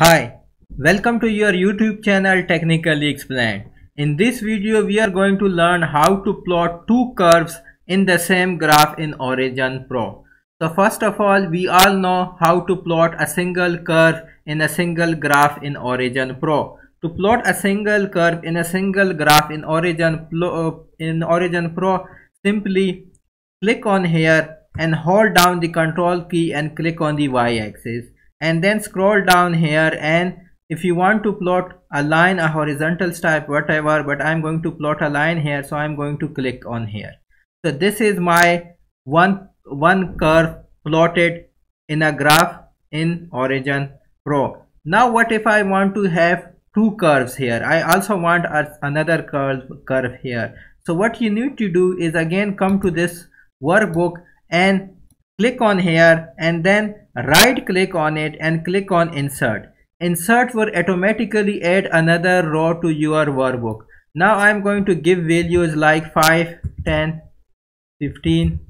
Hi, welcome to your YouTube channel Technically Explained. In this video we are going to learn how to plot two curves in the same graph in Origin Pro. So first of all, we all know how to plot a single curve in a single graph in Origin Pro. To plot a single curve in a single graph in Origin Pro, simply click on here and hold down the control key and click on the y-axis. And then scroll down here, and if you want to plot a line, a horizontal stripe, whatever, but I'm going to plot a line here, so I'm going to click on here. So this is my one curve plotted in a graph in Origin Pro. Now what if I want to have two curves here? I also want another curve here. So what you need to do is again come to this workbook and click on here, and then right click on it and click on insert. Insert will automatically add another row to your workbook. Now I'm going to give values like 5, 10, 15,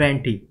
20.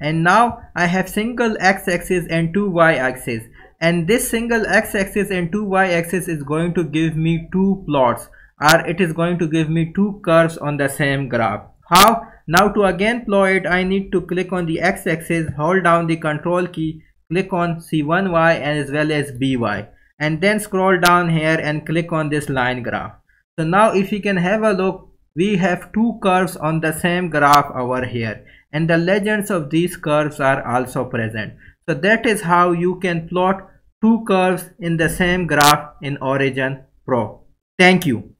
And now I have single x-axis and two y-axis. And this single x-axis and two y-axis is going to give me two plots, or it is going to give me two curves on the same graph. How? Now to again plot it, I need to click on the x-axis, hold down the control key, click on C1Y and as well as BY, and then scroll down here and click on this line graph. So now if you can have a look, we have two curves on the same graph over here, and the legends of these curves are also present. So that is how you can plot two curves in the same graph in Origin Pro. Thank you.